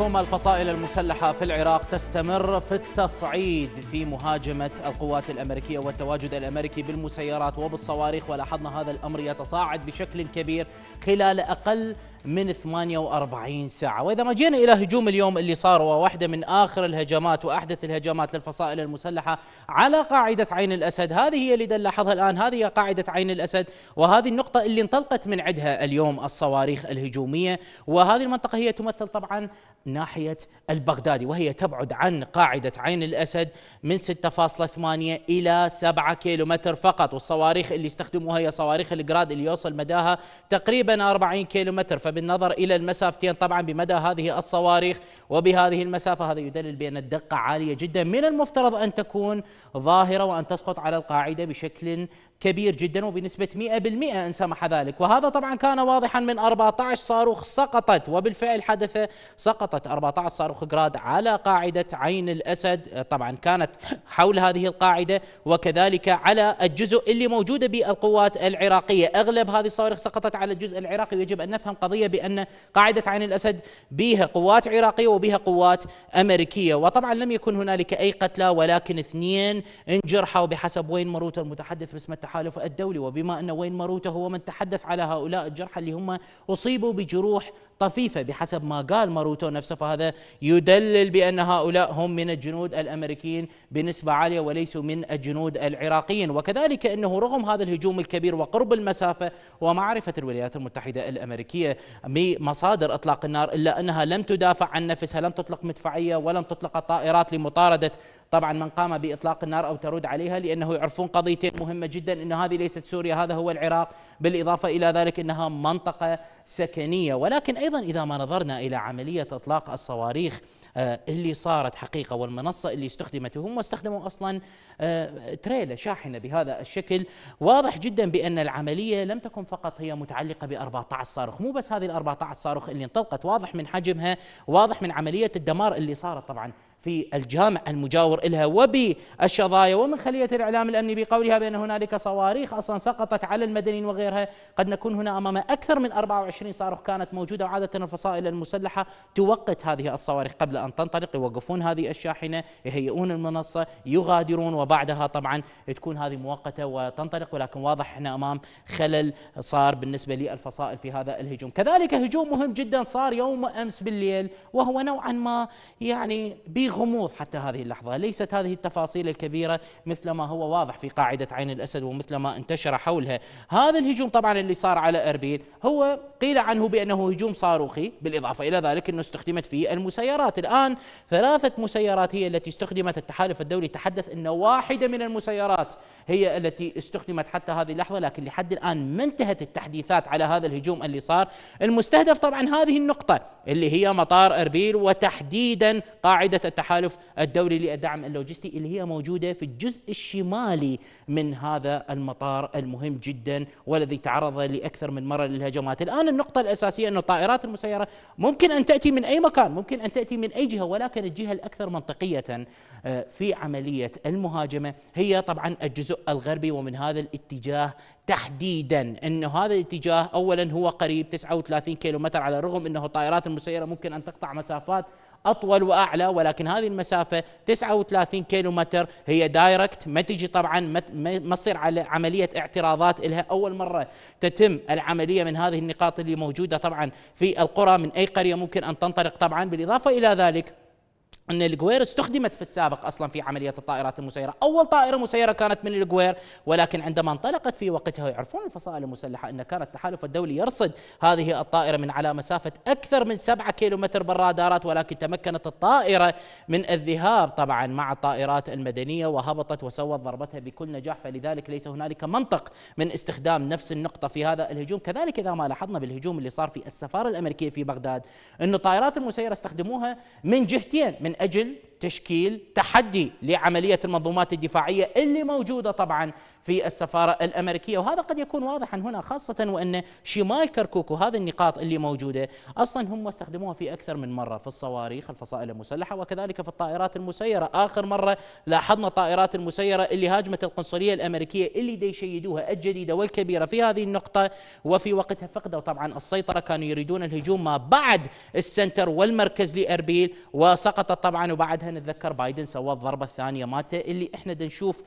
الفصائل المسلحة في العراق تستمر في التصعيد في مهاجمة القوات الأمريكية والتواجد الأمريكي بالمسيرات وبالصواريخ، ولاحظنا هذا الأمر يتصاعد بشكل كبير خلال أقل من 48 ساعة. وإذا ما جينا إلى هجوم اليوم اللي صار، وواحدة من آخر الهجمات وأحدث الهجمات للفصائل المسلحة على قاعدة عين الأسد، هذه هي اللي نلاحظها الآن، هذه هي قاعدة عين الأسد، وهذه النقطة اللي انطلقت من عندها اليوم الصواريخ الهجومية، وهذه المنطقة هي تمثل طبعا ناحية البغدادي، وهي تبعد عن قاعدة عين الأسد من 6.8 إلى 7 كيلومتر فقط، والصواريخ اللي استخدموها هي صواريخ الجراد اللي يوصل مداها تقريبا 40 كيلومتر، فبالنظر إلى المسافتين طبعا بمدى هذه الصواريخ وبهذه المسافة، هذا يدلل بأن الدقة عالية جدا، من المفترض أن تكون ظاهرة وأن تسقط على القاعدة بشكل كبير جدا وبنسبة 100% إن سمح ذلك. وهذا طبعا كان واضحا من 14 صاروخ سقطت، وبالفعل حدث، سقطت 14 صاروخ جراد على قاعدة عين الأسد، طبعا كانت حول هذه القاعدة وكذلك على الجزء اللي موجودة بالقوات العراقية، أغلب هذه الصواريخ سقطت على الجزء العراقي. ويجب أن نفهم قضية بأن قاعدة عين الأسد بها قوات عراقية وبها قوات أمريكية، وطبعا لم يكن هنالك أي قتلى ولكن 2 انجرحوا بحسب واين ماروتو المتحدث باسم التحالف الدولي، وبما أن واين ماروتو هو من تحدث على هؤلاء الجرحى اللي هم أصيبوا بجروح طفيفة بحسب ما قال ماروتو نفسه، فهذا يدلل بأن هؤلاء هم من الجنود الأمريكيين بنسبة عالية وليسوا من الجنود العراقيين. وكذلك أنه رغم هذا الهجوم الكبير وقرب المسافة ومعرفة الولايات المتحدة الأمريكية بمصادر إطلاق النار، إلا أنها لم تدافع عن نفسها، لم تطلق مدفعية ولم تطلق الطائرات لمطاردة طبعا من قام بإطلاق النار أو ترد عليها، لأنه يعرفون قضيتين مهمة جدا، أن هذه ليست سوريا، هذا هو العراق، بالإضافة إلى ذلك أنها منطقة سكنية. ولكن أيضا إذا ما نظرنا إلى عملية إطلاق الصواريخ اللي صارت حقيقة والمنصة اللي استخدمت، هم استخدموا أصلا تريلة شاحنة بهذا الشكل، واضح جدا بأن العملية لم تكن فقط هي متعلقة ب14 صاروخ، مو بس هذه ال14 صاروخ اللي انطلقت، واضح من حجمها، واضح من عملية الدمار اللي صارت طبعا في الجامع المجاور إلها وبالشظايا، ومن خلية الإعلام الأمني بقولها بأن هنالك صواريخ أصلا سقطت على المدنيين وغيرها. قد نكون هنا أمام أكثر من 24 صاروخ كانت موجودة، وعادة الفصائل المسلحة توقت هذه الصواريخ قبل أن تنطلق، يوقفون هذه الشاحنة، يهيئون المنصة، يغادرون، وبعدها طبعا تكون هذه مؤقتة وتنطلق. ولكن واضح احنا أمام خلل صار بالنسبة للفصائل في هذا الهجوم. كذلك هجوم مهم جدا صار يوم أمس بالليل، وهو نوعا ما يعني غموض حتى هذه اللحظة، ليست هذه التفاصيل الكبيرة مثل ما هو واضح في قاعدة عين الأسد ومثل ما انتشر حولها. هذا الهجوم طبعا اللي صار على أربيل هو قيل عنه بأنه هجوم صاروخي، بالإضافة إلى ذلك أنه استخدمت في المسيرات. الآن 3 مسيرات هي التي استخدمت، التحالف الدولي تحدث أن واحدة من المسيرات هي التي استخدمت حتى هذه اللحظة، لكن لحد الآن ما انتهت التحديثات على هذا الهجوم اللي صار. المستهدف طبعا هذه النقطة اللي هي مطار أربيل، وتحديدا قاعدة التحالف الدولي للدعم اللوجستي اللي هي موجودة في الجزء الشمالي من هذا المطار المهم جدا والذي تعرض لأكثر من مرة للهجمات. الآن النقطة الأساسية أن الطائرات المسيرة ممكن أن تأتي من أي مكان، ممكن أن تأتي من أي جهة، ولكن الجهة الأكثر منطقية في عملية المهاجمة هي طبعا الجزء الغربي، ومن هذا الاتجاه تحديدا، أنه هذا الاتجاه أولا هو قريب 39 كيلومتر، على الرغم أنه الطائرات المسيرة ممكن أن تقطع مسافات أطول وأعلى، ولكن هذه المسافة 39 كيلومتر هي دايركت، ما تجي طبعا ما تصير على عملية اعتراضات إلها. أول مرة تتم العملية من هذه النقاط اللي موجودة طبعا في القرى، من أي قرية ممكن أن تنطلق طبعا. بالإضافة إلى ذلك أن الغوير استخدمت في السابق أصلا في عملية الطائرات المسيرة، أول طائرة مسيرة كانت من الغوير، ولكن عندما انطلقت في وقتها، يعرفون الفصائل المسلحة أن كان التحالف الدولي يرصد هذه الطائرة من على مسافة أكثر من 7 كيلومتر بالرادارات، ولكن تمكنت الطائرة من الذهاب طبعا مع الطائرات المدنية وهبطت وسوت ضربتها بكل نجاح، فلذلك ليس هنالك منطق من استخدام نفس النقطة في هذا الهجوم. كذلك إذا ما لاحظنا بالهجوم اللي صار في السفارة الأمريكية في بغداد، أن الطائرات المسيرة استخدموها من جهتين، من أجل تشكيل تحدي لعملية المنظومات الدفاعية اللي موجودة طبعا في السفارة الأمريكية، وهذا قد يكون واضحا هنا، خاصة وأن شمال كركوك وهذه النقاط اللي موجودة أصلا هم استخدموها في أكثر من مرة في الصواريخ الفصائل المسلحة وكذلك في الطائرات المسيرة. آخر مرة لاحظنا الطائرات المسيرة اللي هاجمت القنصلية الأمريكية اللي دي يشيدوها الجديدة والكبيرة في هذه النقطة، وفي وقتها فقدوا طبعا السيطرة، كانوا يريدون الهجوم ما بعد السنتر والمركز لأربيل وسقطت طبعا، وبعدها نتذكر بايدن سوى الضربة الثانية مالته اللي احنا دنشوف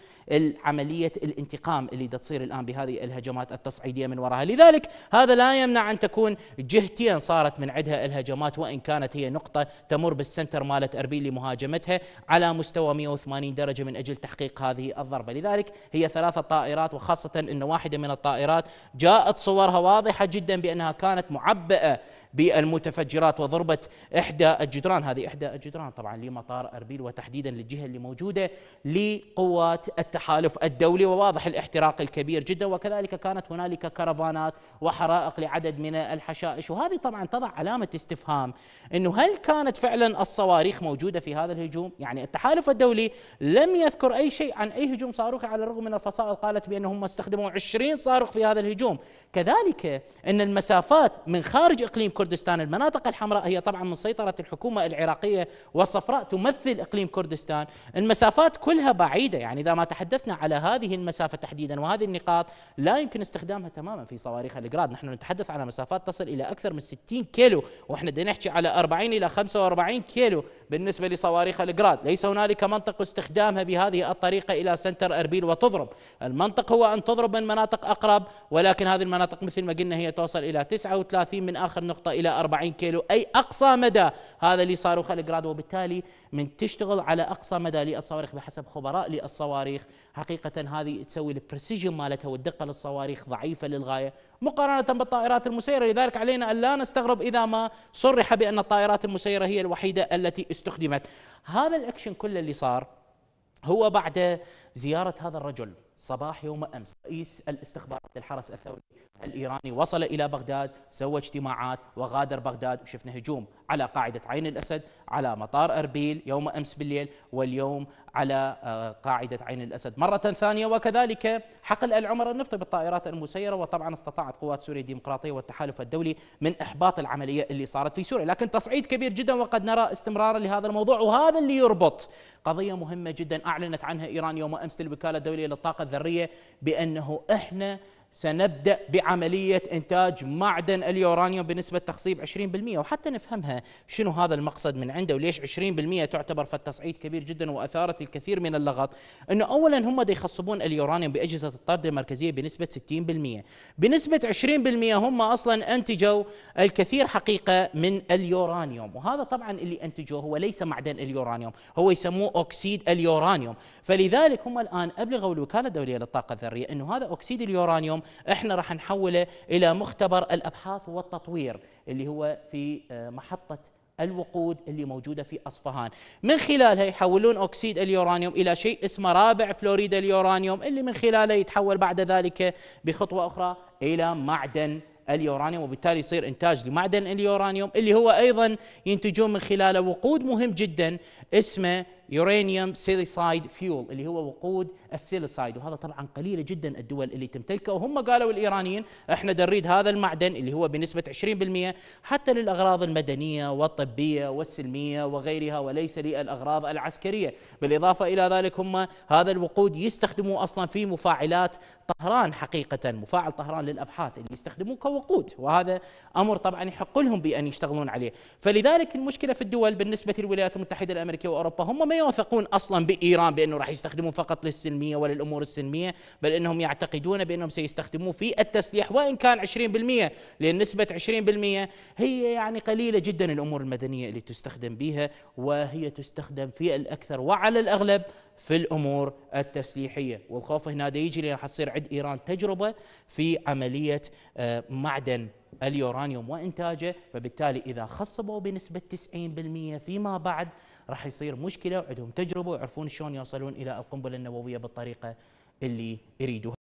عملية الانتقام اللي تصير الآن بهذه الهجمات التصعيدية من وراها. لذلك هذا لا يمنع أن تكون جهتين صارت من عدها الهجمات، وإن كانت هي نقطة تمر بالسنتر مالت أربيل لمهاجمتها على مستوى 180 درجة من أجل تحقيق هذه الضربة. لذلك هي 3 طائرات، وخاصة أن واحدة من الطائرات جاءت صورها واضحة جدا بأنها كانت معبئة بالمتفجرات وضربت إحدى الجدران، هذه إحدى الجدران طبعا لمطار أربيل وتحديدا للجهة اللي موجودة لقوات التحالف الدولي، وواضح الاحتراق الكبير جدا، وكذلك كانت هنالك كرفانات وحرائق لعدد من الحشائش. وهذه طبعا تضع علامة استفهام أنه هل كانت فعلا الصواريخ موجودة في هذا الهجوم؟ يعني التحالف الدولي لم يذكر أي شيء عن أي هجوم صاروخي، على الرغم من الفصائل قالت بأنهم استخدموا 20 صاروخ في هذا الهجوم. كذلك أن المسافات من خارج إقليم كردستان، المناطق الحمراء هي طبعا من سيطرة الحكومة العراقية والصفراء تمثل إقليم كردستان، المسافات كلها بعيدة، يعني إذا ما تحدثنا على هذه المسافة تحديدا وهذه النقاط لا يمكن استخدامها تماما في صواريخ الجراد. نحن نتحدث على مسافات تصل إلى أكثر من 60 كيلو، وإحنا بدنا نحكي على 40 إلى 45 كيلو بالنسبة لصواريخ الجراد. ليس هنالك منطق استخدامها بهذه الطريقة إلى سنتر أربيل وتضرب، المنطق هو أن تضرب من مناطق أقرب، ولكن هذه المناطق مثل ما قلنا هي توصل إلى 39 من آخر نقطة إلى 40 كيلو، أي أقصى مدى هذا لصاروخ الجراد، وبالتالي من تشتغل على أقصى مدى للصواريخ بحسب خبراء للصواريخ. حقيقة هذه تسوي البريسيجن مالتها والدقة للصواريخ ضعيفة للغاية مقارنة بالطائرات المسيرة، لذلك علينا أن لا نستغرب إذا ما صرح بأن الطائرات المسيرة هي الوحيدة التي استخدمت. هذا الأكشن كله اللي صار هو بعد زيارة هذا الرجل صباح يوم أمس رئيس الاستخبارات للحرس الثوري الإيراني، وصل إلى بغداد، سوى اجتماعات وغادر بغداد، وشفنا هجوم على قاعدة عين الأسد، على مطار أربيل يوم أمس بالليل، واليوم على قاعدة عين الأسد مرة ثانية، وكذلك حقل العمر النفطي بالطائرات المسيرة. وطبعا استطاعت قوات سوريا الديمقراطية والتحالف الدولي من إحباط العملية اللي صارت في سوريا، لكن تصعيد كبير جدا، وقد نرى استمرارا لهذا الموضوع. وهذا اللي يربط قضية مهمة جدا أعلنت عنها إيران يوم أمس للوكالة الدولية للطاقة الذرية، بأنه احنا سنبدأ بعملية إنتاج معدن اليورانيوم بنسبة تخصيب 20%، وحتى نفهمها شنو هذا المقصد من عنده وليش 20% تعتبر فالتصعيد كبير جدا وأثارت الكثير من اللغط. أنه أولا هم دي يخصبون اليورانيوم بأجهزة الطرد المركزية بنسبة 60%، بنسبة 20% هم أصلا أنتجوا الكثير حقيقة من اليورانيوم، وهذا طبعا اللي أنتجوه هو ليس معدن اليورانيوم، هو يسموه أكسيد اليورانيوم. فلذلك هم الآن أبلغوا الوكالة الدولية للطاقة الذرية أنه هذا أكسيد اليورانيوم احنا راح نحوله الى مختبر الابحاث والتطوير اللي هو في محطة الوقود اللي موجودة في أصفهان، من خلالها يحولون أكسيد اليورانيوم إلى شيء اسمه رابع فلوريد اليورانيوم، اللي من خلاله يتحول بعد ذلك بخطوة أخرى إلى معدن اليورانيوم، وبالتالي يصير إنتاج لمعدن اليورانيوم اللي هو أيضا ينتجون من خلاله وقود مهم جدا اسمه يورانيوم سيليسايد فيول اللي هو وقود السيليسايد، وهذا طبعا قليلة جدا الدول اللي تمتلكه. وهم قالوا الإيرانيين احنا نريد هذا المعدن اللي هو بنسبة 20% حتى للأغراض المدنية والطبية والسلمية وغيرها، وليس للأغراض العسكرية. بالإضافة إلى ذلك هم هذا الوقود يستخدموه أصلا في مفاعلات طهران، حقيقة مفاعل طهران للأبحاث اللي يستخدموه كوقود، وهذا أمر طبعا يحق لهم بأن يشتغلون عليه. فلذلك المشكلة في الدول بالنسبة للولايات المتحدة الأمريكية وأوروبا، هم ما يوثقون أصلا بإيران بأنه راح يستخدمون فقط للسلمية وللأمور السلمية، بل أنهم يعتقدون بأنهم سيستخدمون في التسليح، وإن كان 20%، لأن نسبة 20% هي يعني قليلة جدا الأمور المدنية اللي تستخدم بها، وهي تستخدم في الأكثر وعلى الأغلب في الأمور التسليحية. والخوف هنا دا يجي لأن راح تصير عند إيران تجربة في عملية معدن اليورانيوم وإنتاجه، فبالتالي إذا خصبوا بنسبة 90% فيما بعد راح يصير مشكلة، وعندهم تجربة ويعرفون شلون يوصلون إلى القنبلة النووية بالطريقة اللي يريدوها.